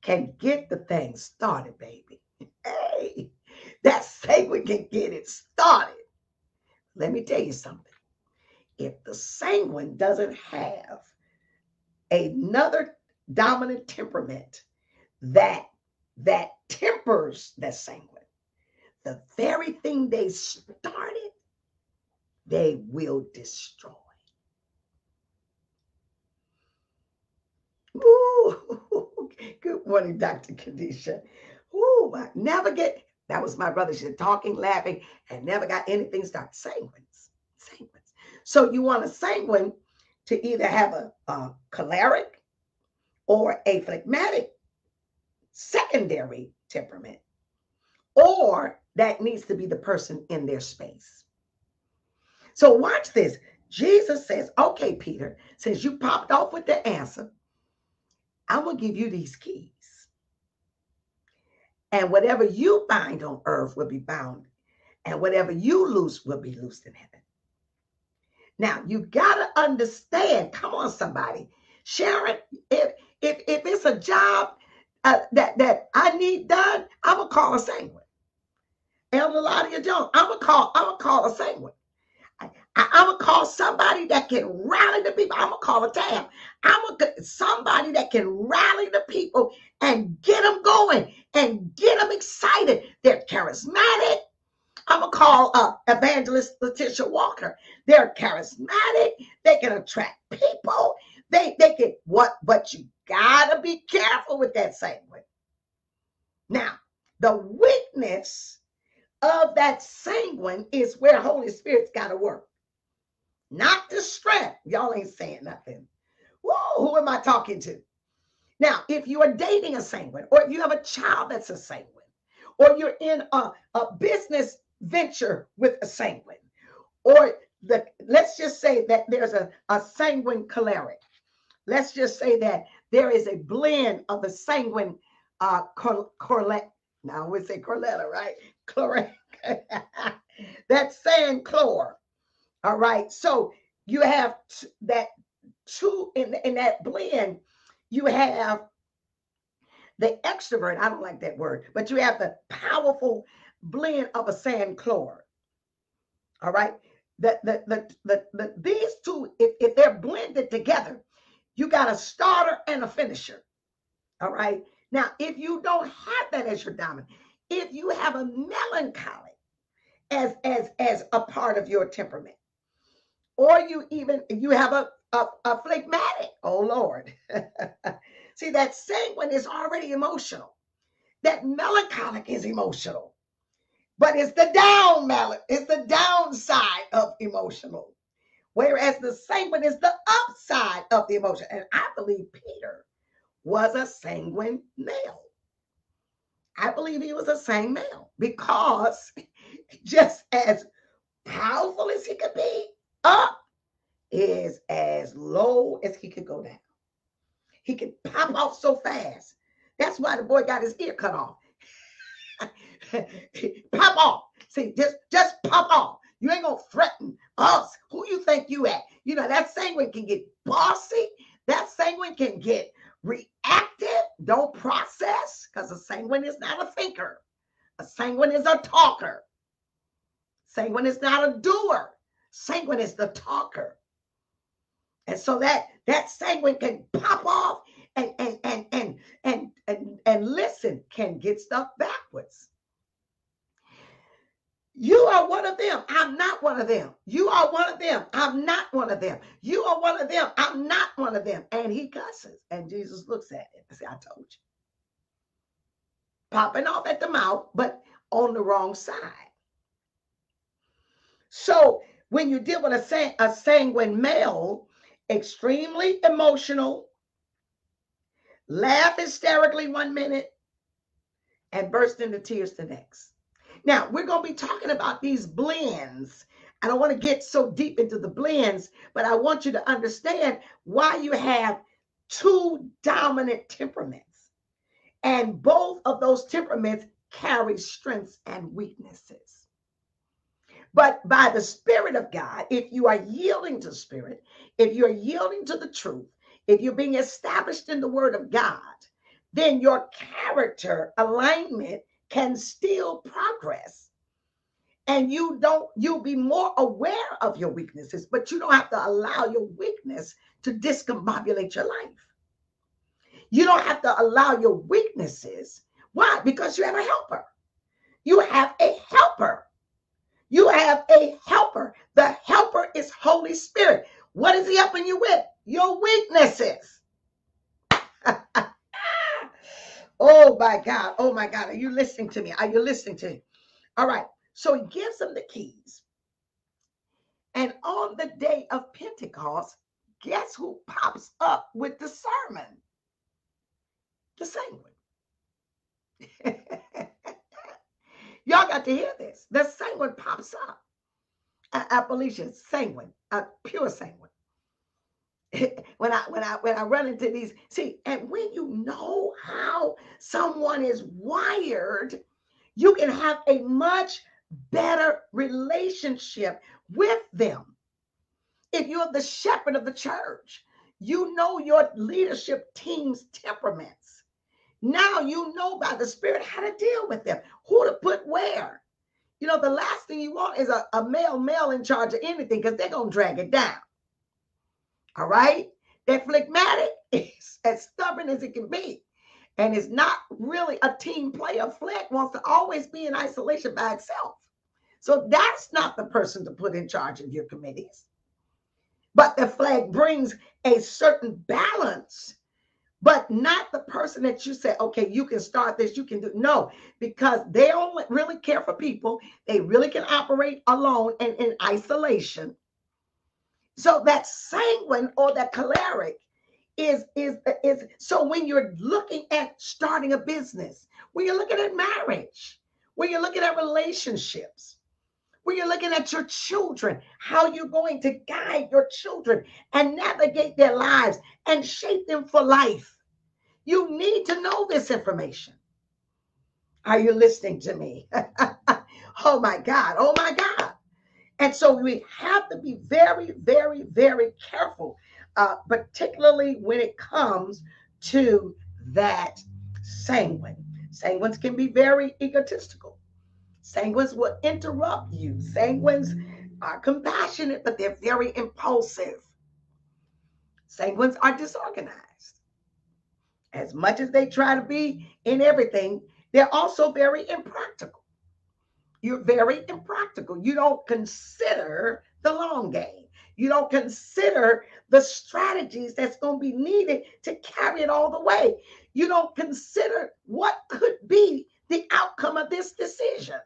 can get the thing started, baby. Hey, that sanguine can get it started. Let me tell you something. If the sanguine doesn't have another dominant temperament that tempers that sanguine, the very thing they started, they will destroy. Ooh, good morning, Dr. Kadisha. Ooh, I never get, that was my brother. She's talking, laughing, and never got anything started. Sanguines. So you want a sanguine to either have a choleric or a phlegmatic secondary temperament, or that needs to be the person in their space. So watch this. Jesus says, okay, Peter, since you popped off with the answer, I'm going to give you these keys. And whatever you bind on earth will be bound, and whatever you loose will be loosed in heaven. Now, you got to understand, come on, somebody. Sharon, if it's a job that I need done, I'm going to call a sanguine. Elder Lottie Jones, I'm going to call a sanguine. I'm going to call somebody that can rally the people. I'm going to call a tab. I'm going to somebody that can rally the people and get them going and get them excited. They're charismatic. I'm going to call Evangelist Letitia Walker. They're charismatic. They can attract people. They can what? But you got to be careful with that sanguine. Now, the weakness of that sanguine is where Holy Spirit's got to work. Not the strength. Y'all ain't saying nothing. Whoa, who am I talking to? Now, if you are dating a sanguine, or if you have a child that's a sanguine, or you're in a business venture with a sanguine, or let's just say that there's a sanguine choleric. Let's just say that there is a blend of a sanguine now we say cholera, right? Chloric. That's sand chlor. All right. So you have that two in that blend. You have the extrovert. I don't like that word, but you have the powerful blend of a sand chlor. All right. These two, if they're blended together, you got a starter and a finisher. All right. Now, if you don't have that as your dominant, if you have a melancholy as a part of your temperament, or you have a phlegmatic, oh Lord. See, that sanguine is already emotional. That melancholic is emotional, but it's the downside of emotional, whereas the sanguine is the upside of the emotion. And I believe Peter was a sanguine male. I believe he was a sanguine male, because just as powerful as he could be up is as low as he could go down. He could pop off so fast. That's why the boy got his ear cut off. Pop off. See, just pop off. You ain't going to threaten us. Who you think you at? You know, that sanguine can get bossy. That sanguine can get reactive, don't process, because a sanguine is not a thinker. A sanguine is a talker. Sanguine is not a doer. Sanguine is the talker. And so that sanguine can pop off and listen, can get stuff backwards. You are one of them. I'm not one of them. You are one of them. I'm not one of them. You are one of them. I'm not one of them. And he cusses. And Jesus looks at him and says, I told you. Popping off at the mouth, but on the wrong side. So when you deal with a sanguine male, extremely emotional, laugh hysterically one minute, and burst into tears the next. Now, we're going to be talking about these blends. I don't want to get so deep into the blends, but I want you to understand why you have two dominant temperaments, and both of those temperaments carry strengths and weaknesses. But by the Spirit of God, if you are yielding to Spirit, if you're yielding to the truth, if you're being established in the Word of God, then your character alignment can still progress. And you'll be more aware of your weaknesses, but you don't have to allow your weakness to discombobulate your life. You don't have to allow your weaknesses. Why? Because you have a helper. You have a helper. You have a helper. The helper is Holy Spirit. What is he helping you with? Your weaknesses. Oh my God. Oh my God. Are you listening to me? Are you listening to me? All right. So he gives them the keys. And on the day of Pentecost, guess who pops up with the sermon? The same one. Y'all got to hear this. The same one pops up. Appalachian sanguine, pure sanguine. When I run into these, see, and when you know how someone is wired, you can have a much better relationship with them. If you're the shepherd of the church, you know your leadership team's temperaments. Now you know by the Spirit how to deal with them, who to put where. You know, the last thing you want is a male in charge of anything, because they're going to drag it down. All right? They're phlegmatic, it's as stubborn as it can be, and it's not really a team player. Fleck wants to always be in isolation by itself. So that's not the person to put in charge of your committees. But the flag brings a certain balance, but not the person that you say, okay, you can start this, you can do. No, because they don't really care for people. They really can operate alone and in isolation. So that sanguine or that choleric is so when you're looking at starting a business, when you're looking at marriage, when you're looking at relationships, when you're looking at your children, how you're going to guide your children and navigate their lives and shape them for life. You need to know this information. Are you listening to me? Oh my God, oh my God. And so we have to be very, very, very careful, particularly when it comes to that sanguine. Sanguines can be very egotistical. Sanguines will interrupt you. Sanguines are compassionate, but they're very impulsive. Sanguines are disorganized. As much as they try to be in everything, they're also very impractical. You're very impractical. You don't consider the long game. You don't consider the strategies that's going to be needed to carry it all the way. You don't consider what could be the outcome of this decision.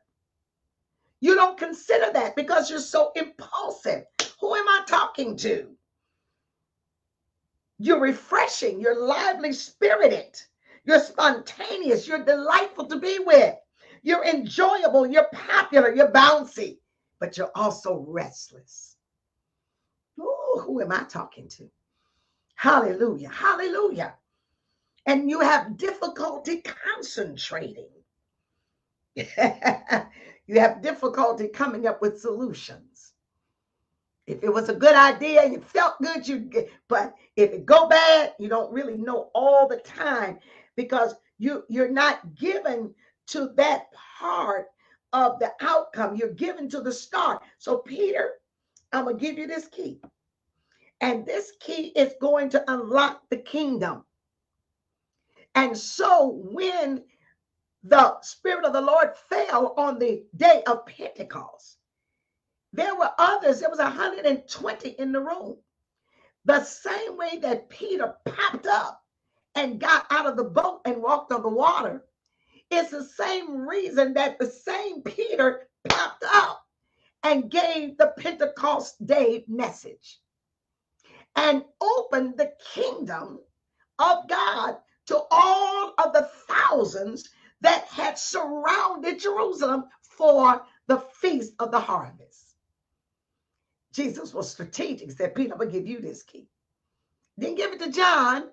You don't consider that because you're so impulsive. Who am I talking to? You're refreshing. You're lively spirited. You're spontaneous. You're delightful to be with. You're enjoyable, you're popular, you're bouncy, but you're also restless. Ooh, who am I talking to? Hallelujah, hallelujah. And you have difficulty concentrating. You have difficulty coming up with solutions. If it was a good idea and you felt good, but if it go bad, you don't really know all the time because you're not given to that part of the outcome. You're given to the start. So Peter, I'm gonna give you this key. And this key is going to unlock the kingdom. And so when the Spirit of the Lord fell on the day of Pentecost, there were others, there was 120 in the room. The same way that Peter popped up and got out of the boat and walked on the water, it's the same reason that the same Peter popped up and gave the Pentecost Day message and opened the kingdom of God to all of the thousands that had surrounded Jerusalem for the Feast of the Harvest. Jesus was strategic, said, Peter, I'm going to give you this key. Didn't give it to John.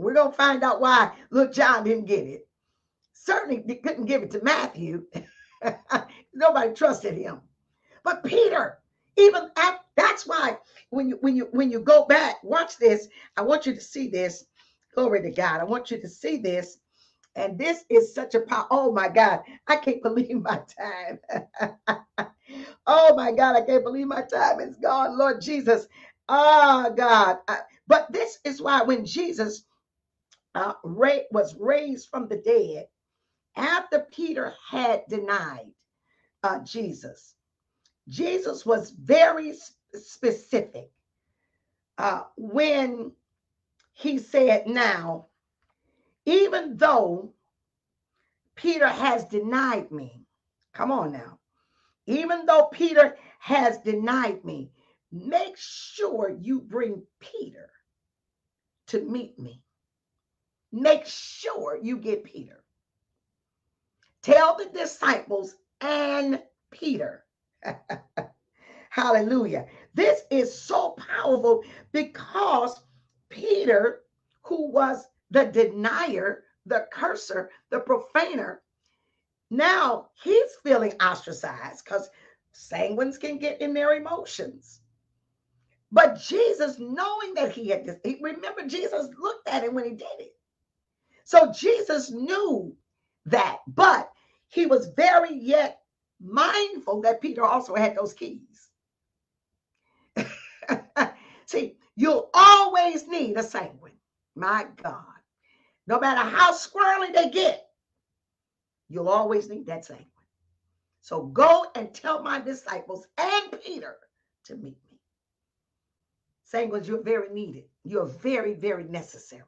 We're going to find out why little John didn't get it. Certainly couldn't give it to Matthew. Nobody trusted him. But Peter, even at, that's why when you go back, watch this. I want you to see this. Glory to God. I want you to see this. And this is such a power. Oh my God, I can't believe my time. Oh my God, I can't believe my time is gone, Lord Jesus. Oh God. But this is why when Jesus was raised from the dead, after Peter had denied Jesus, Jesus was very specific when he said, now, even though Peter has denied me, come on now, even though Peter has denied me, make sure you bring Peter to meet me. Make sure you get Peter. Tell the disciples and Peter. Hallelujah. This is so powerful because Peter, who was the denier, the curser, the profaner, now he's feeling ostracized because sanguines can get in their emotions. But Jesus, knowing that he had this, remember Jesus looked at him when he did it. So Jesus knew that, but he was very yet mindful that Peter also had those keys. See, you'll always need a sanguine. My God. No matter how squirrely they get, you'll always need that sanguine. So go and tell my disciples and Peter to meet me. Sanguines, you're very needed. You're very, very necessary.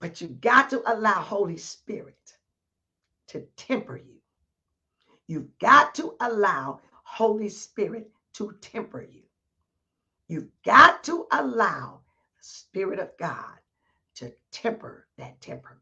But you got to allow Holy Spirit to temper you. You've got to allow Holy Spirit to temper you. You've got to allow the Spirit of God to temper that temperament.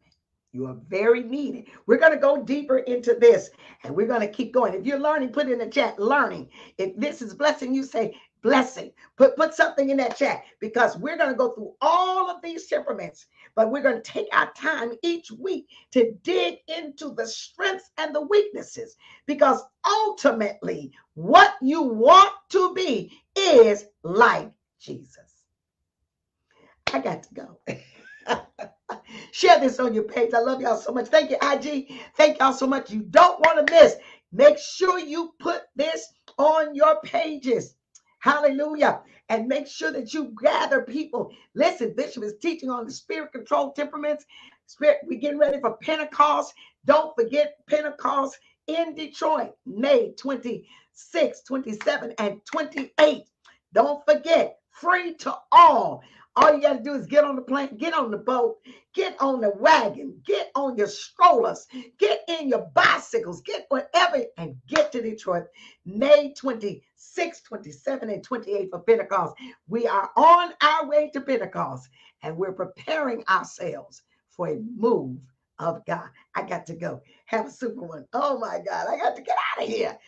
You are very needed. We're going to go deeper into this, and we're going to keep going. If you're learning, put it in the chat, learning. If this is blessing, you say blessing. Put something in that chat, because we're going to go through all of these temperaments, but we're going to take our time each week to dig into the strengths and the weaknesses, because ultimately what you want to be is like Jesus. I got to go. Share this on your page. I love y'all so much. Thank you, IG. Thank y'all so much. You don't want to miss. Make sure you put this on your pages. Hallelujah. And make sure that you gather people. Listen, Bishop is teaching on the spirit controlled temperaments. Spirit, we're getting ready for Pentecost. Don't forget Pentecost in Detroit, May 26, 27, and 28. Don't forget, free to all. All you got to do is get on the plane, get on the boat, get on the wagon, get on your strollers, get in your bicycles, get whatever, and get to Detroit May 26, 27, and 28 for Pentecost. We are on our way to Pentecost, and we're preparing ourselves for a move of God. I got to go. Have a super one. Oh, my God. I got to get out of here.